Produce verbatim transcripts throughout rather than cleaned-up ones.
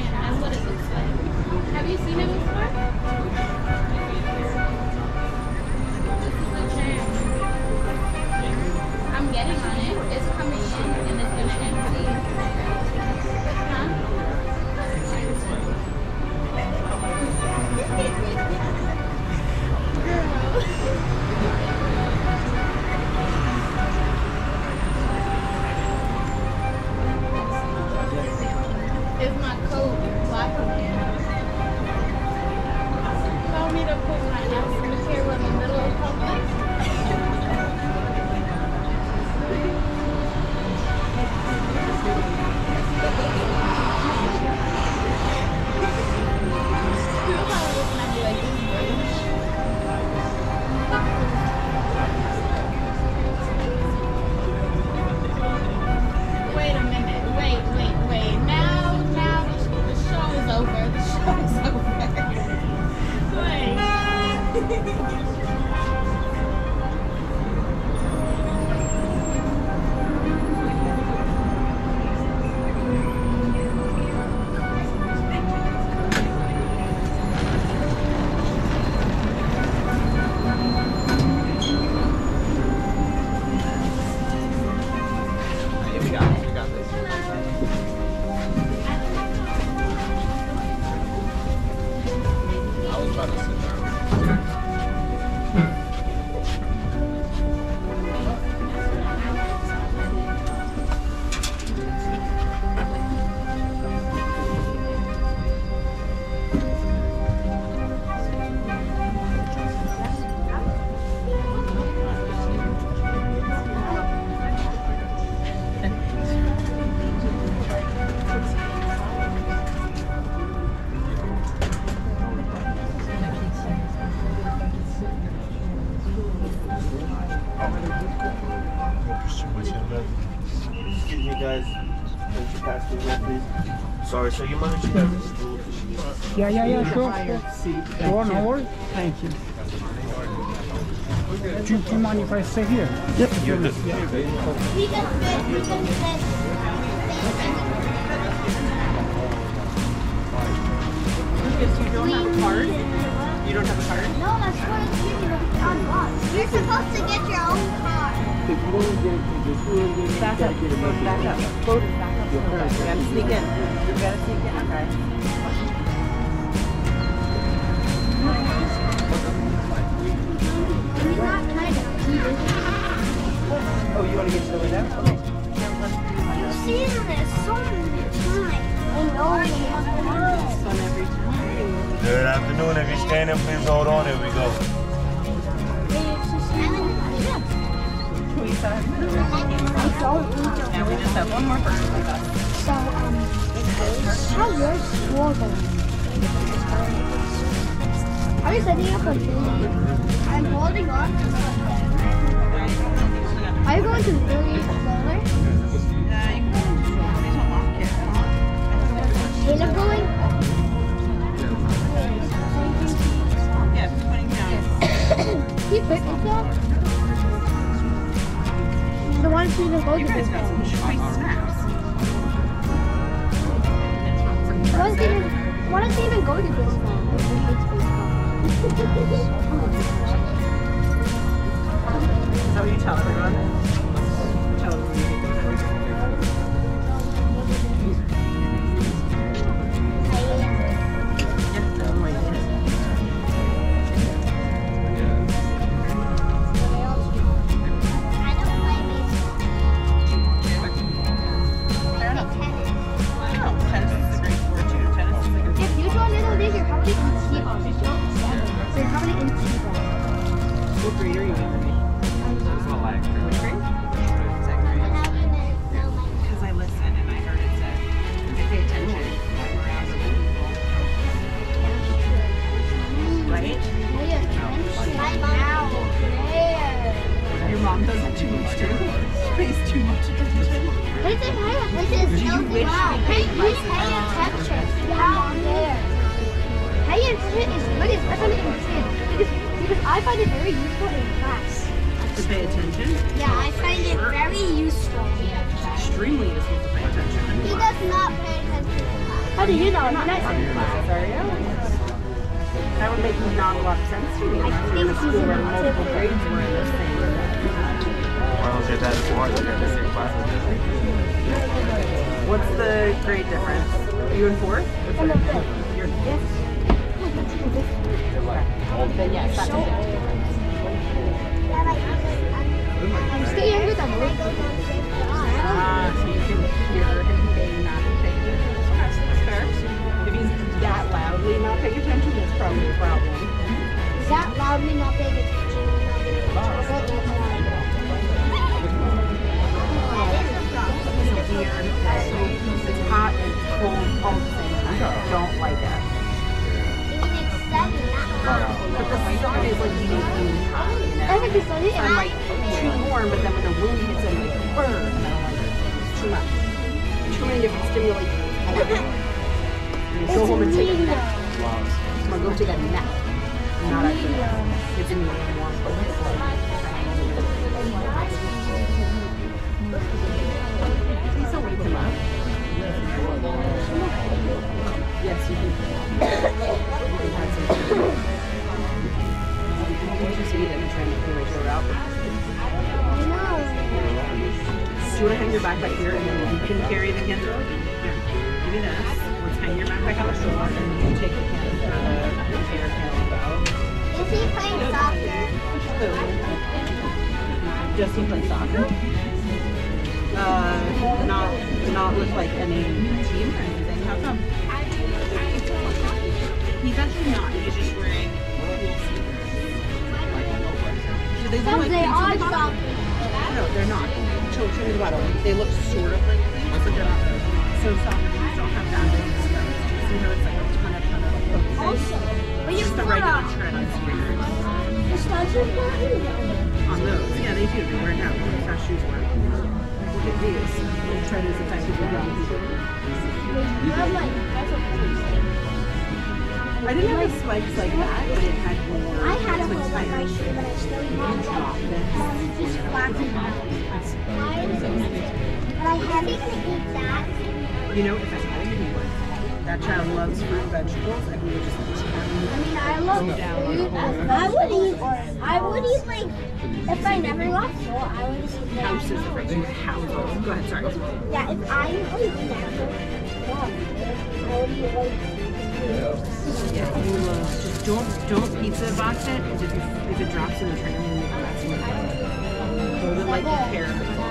giant. That's what it looks like. Have you seen it before? This is a tram. I'm getting on it. It's coming in and it's going to empty. Huh? Girl. Sorry, so you managed to get this food? Yeah, yeah, yeah, sure. Sure, one hour. Thank you. Do you mind if I stay here? Yep. You do. We can we can you don't have a card? You don't have a card? No, that's what it's here. Unlocked. You're supposed to get your own card. If you want to get this, back up. Back up. Go back up. You gotta sneak in. You gotta sneak in. Okay. He's not kind of cute. Oh, you want to get to the window? Okay. You've seen this so many times. I know we have to do this one every time. Good afternoon. If you're standing, please hold on. Here we go. Now we just have one more person with us. So, um, how's your school going? Are you setting up a food? I'm holding on to something. Are you going to really smaller? Yeah, you can. Is it going? Yeah, twenty pounds. He picked himself? The ones who don't go to this got some choice snacks. Why don't they even go to this one? Is that what you tell everyone? Tell How do you know? I'm not in class, are you? That would make not a lot of sense to me. I think school where multiple grades were in the same. Why don't you get that before? They're in the same class. What's the grade difference? Are you in fourth? I'm in fifth. You're in fifth? Then yes, that's a fifth difference. I'm still younger than me. Ah, so you can hear him being not paying attention. That's fair. If he's that loudly not paying attention, that's probably a problem. Is that loudly not paying attention? It's weird. It's hot and cold all the same time. I don't like it. But the sun is like beating really hot, you know? I'm like, too warm, but then when the wind hits it, I'm like, burn. And I don't like it. It's too much. Too many different stimuli. Go home and take a nap. I'm going to go take a nap. Not a nap. It's in the warm. Please don't wake him up. Yes, you can. You can have some. Interested in trying to figure it out. No. Do you want to hang your backpack here and then you can carry the candle? Here, give me this. Let's hang your backpack on the floor and you can take the candle out. Is he playing soccer? Who? Does he play soccer? Uh, not, not with like any team or anything. How come? He's actually not. He's just wearing. They look like they are soccer. No, they're not. Children in the water. They look sort of like things, but they're not. So soccer teams don't have that many stuff. You know, it's like a ton of ton of also, but you just the regular tread on squares. The studs are not on those. Yeah, they do. They wear it out. That's how shoes work. Look at these. The tread is effectively young people. I didn't have any spikes like that, but it had more. I had a hole like my shoe, but I still didn't have it. Just flat and high. But I had to eat that. You know, if I had anyone, that child loves fruit and vegetables, and we would just eat them. I mean, I love food. I would eat, I would eat like, if I never lost soul, I would just eat houses of vegetables. Houses. Go ahead, sorry. Yeah, if I like never, I would eat like. Yeah, you uh, just don't don't pizza box it. If it, if it drops in the train, you can ask me about it. Hold it like you care.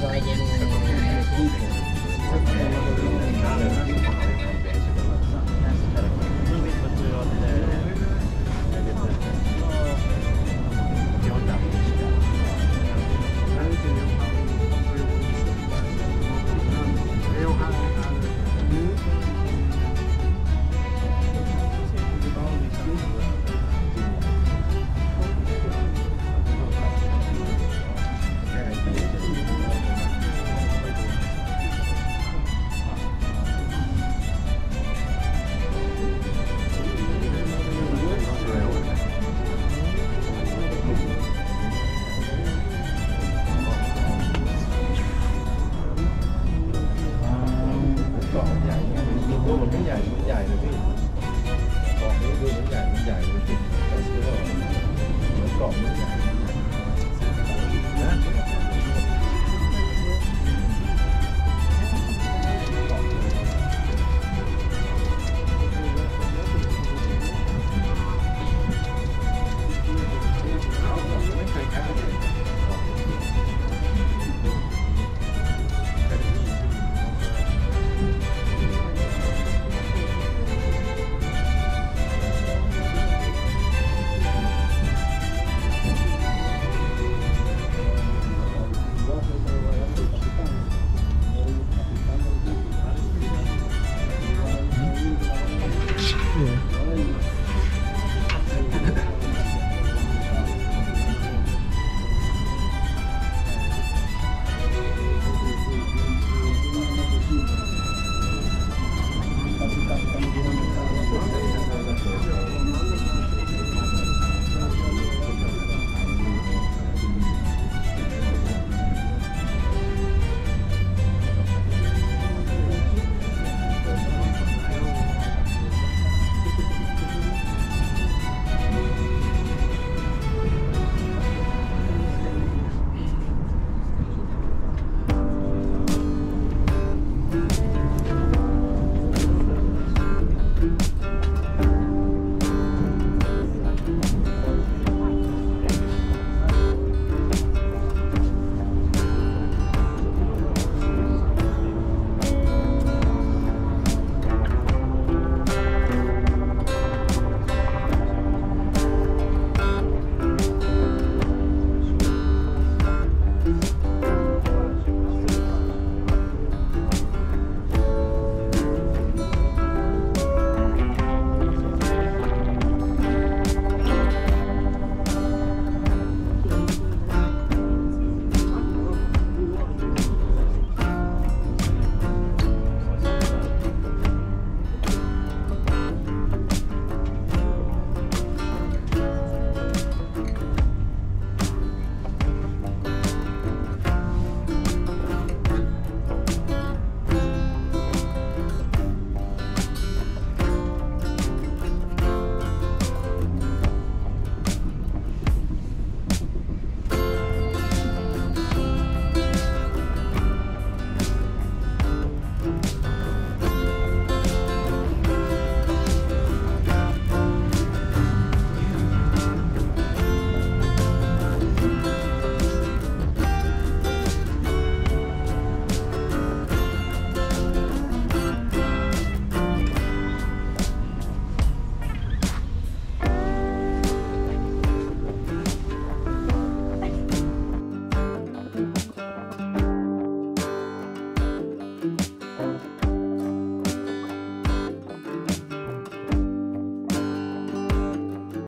go again.